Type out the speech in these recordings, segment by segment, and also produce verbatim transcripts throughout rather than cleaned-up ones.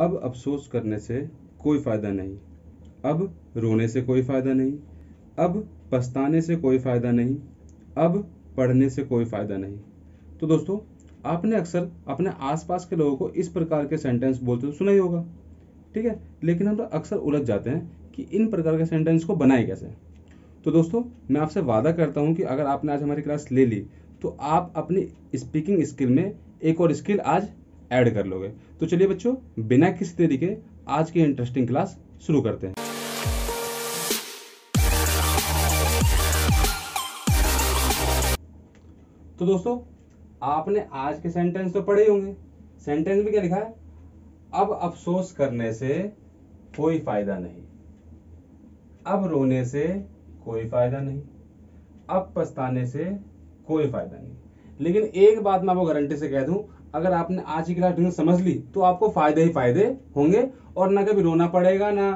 अब अफसोस करने से कोई फ़ायदा नहीं, अब रोने से कोई फ़ायदा नहीं, अब पछताने से कोई फ़ायदा नहीं, अब पढ़ने से कोई फ़ायदा नहीं। तो दोस्तों, आपने अक्सर अपने आसपास के लोगों को इस प्रकार के सेंटेंस बोलते तो सुना ही होगा, ठीक है। लेकिन हम तो अक्सर उलझ जाते हैं कि इन प्रकार के सेंटेंस को बनाए कैसे। तो दोस्तों, मैं आपसे वादा करता हूं कि अगर आपने आज हमारी क्लास ले ली तो आप अपनी स्पीकिंग स्किल में एक और स्किल आज ऐड कर लोगे। तो चलिए बच्चों, बिना किसी देरी के आज की इंटरेस्टिंग क्लास शुरू करते हैं। तो दोस्तों, आपने आज के सेंटेंस तो पढ़े ही होंगे। सेंटेंस में क्या लिखा है? अब अफसोस करने से कोई फायदा नहीं, अब रोने से कोई फायदा नहीं, अब पछताने से कोई फायदा नहीं। लेकिन एक बात मैं आपको गारंटी से कह दूं, अगर आपने आज की क्लास समझ ली तो आपको फायदे ही फायदे होंगे और ना कभी रोना पड़ेगा, ना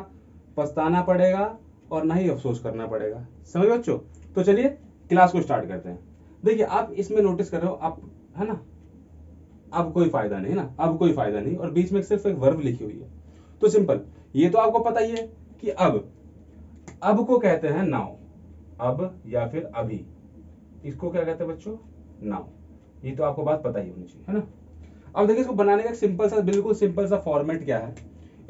पछताना पड़ेगा और ना ही अफसोस करना पड़ेगा। समझ बच्चों? तो चलिए क्लास को स्टार्ट करते हैं। देखिए, आप इसमें नोटिस कर रहे हो, आप है ना, अब कोई फायदा नहीं, है ना, अब कोई फायदा नहीं, और बीच में सिर्फ एक वर्ब लिखी हुई है। तो सिंपल, ये तो आपको पता ही है कि अब अब को कहते हैं नाउ, अब या फिर अभी, इसको क्या कहते हैं बच्चों? नाउ। ये तो आपको बात पता ही होनी चाहिए, है ना। अब देखिए, इसको बनाने का एक सिंपल सा, बिल्कुल सिंपल सा फॉर्मेट क्या है।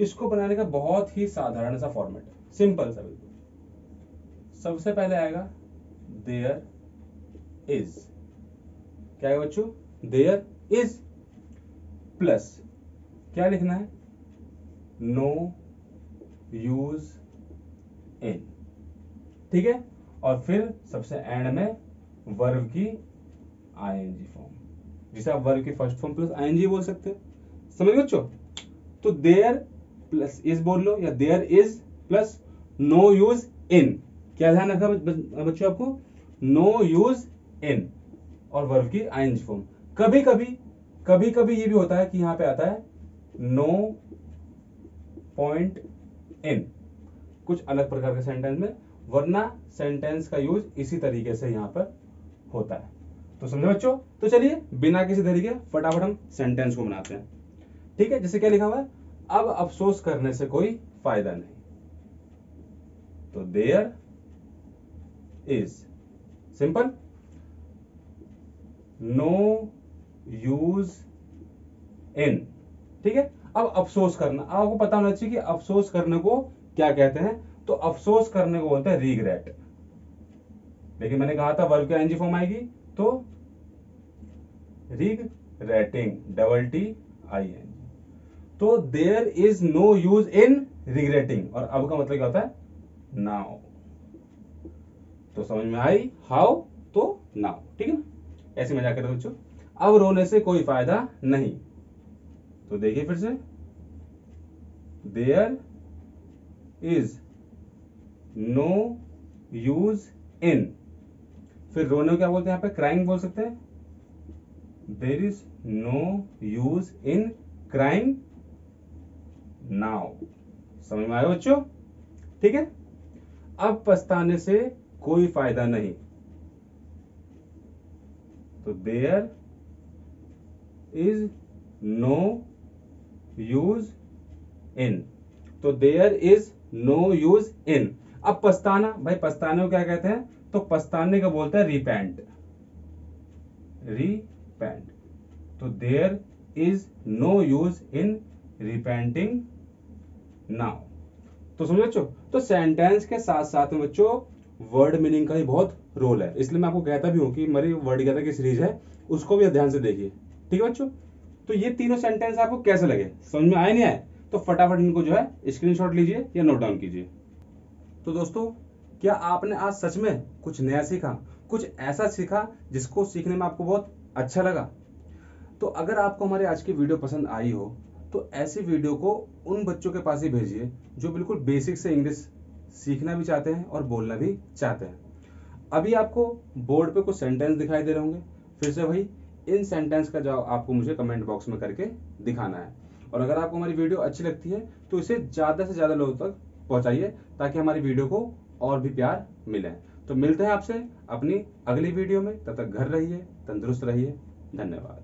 इसको बनाने का बहुत ही साधारण सा फॉर्मेट है, सिंपल सा बिल्कुल। सबसे पहले आएगा देयर इज, क्या है बच्चों? देयर इज, प्लस क्या लिखना है? नो यूज इन, ठीक है। और फिर सबसे एंड में वर्ब की आईएनजी फॉर्म, जिसे आप वर्ब की फर्स्ट फॉर्म प्लस आईएनजी बोल सकते हैं। समझ बच्चों? तो देयर प्लस इज बोल लो, या there is plus no use in. क्या ध्यान रखना बच्चों आपको? नो यूज इन और वर्ब की आईएनजी फॉर्म। कभी कभी कभी कभी ये भी होता है कि यहां पे आता है नो पॉइंट इन, कुछ अलग प्रकार के सेंटेंस में, वरना सेंटेंस का यूज इसी तरीके से यहां पर होता है। तो समझे बच्चों? तो चलिए बिना किसी देरी के फटाफट हम सेंटेंस को बनाते हैं, ठीक है। जैसे क्या लिखा हुआ है? अब अफसोस करने से कोई फायदा नहीं, तो there is, simple, no use in, ठीक है। अब अफसोस करना, आपको पता होना चाहिए कि अफसोस करने को क्या कहते हैं। तो अफसोस करने को बोलते हैं रिग्रेट। लेकिन मैंने कहा था वर्ब की आईएनजी फॉर्म आएगी, तो regretting, double T I N. तो there is no use in regretting, और अब का मतलब क्या होता है? नाउ। तो समझ में आई हाउ? तो नाउ, ठीक है ना। ऐसे मजाक करते बच्चों। अब रोने से कोई फायदा नहीं, तो देखिए फिर से, there is no use in. फिर रोने को क्या बोलते हैं? यहाँ पे क्राइंग बोल सकते हैं, there is no use in crying now. समझ में आया बच्चों? ठीक है। अब पछताने से कोई फायदा नहीं, तो there is no use in, तो there is no use in. अब पछताना, भाई पछताने को क्या कहते हैं? तो पछताने का बोलता है रिपेंट, रिपेंट। तो there is no use in repenting now. तो समझो बच्चों, तो सेंटेंस के साथ साथ में बच्चों वर्ड मीनिंग का ही बहुत रोल है, इसलिए मैं आपको कहता भी हूं कि मेरी वर्ड गैदर की सीरीज है, उसको भी ध्यान से देखिए, ठीक है बच्चों। तो ये तीनों सेंटेंस आपको कैसे लगे, समझ में आए नहीं आए? तो फटाफट इनको जो है स्क्रीनशॉट लीजिए या नोट डाउन कीजिए। तो दोस्तों, क्या आपने आज सच में कुछ नया सीखा, कुछ ऐसा सीखा जिसको सीखने में आपको बहुत अच्छा लगा? तो अगर आपको हमारी आज की वीडियो पसंद आई हो तो ऐसी वीडियो को उन बच्चों के पास ही भेजिए जो बिल्कुल बेसिक से इंग्लिश सीखना भी चाहते हैं और बोलना भी चाहते हैं। अभी आपको बोर्ड पे कुछ सेंटेंस दिखाई दे रहे होंगे, फिर से वही इन सेंटेंस का जवाब आपको मुझे कमेंट बॉक्स में करके दिखाना है। और अगर आपको हमारी वीडियो अच्छी लगती है तो इसे ज़्यादा से ज़्यादा लोगों तक पहुँचाइए ताकि हमारी वीडियो को और भी प्यार मिले। तो मिलते हैं आपसे अपनी अगली वीडियो में, तब तक घर रहिए, तंदुरुस्त रहिए, धन्यवाद।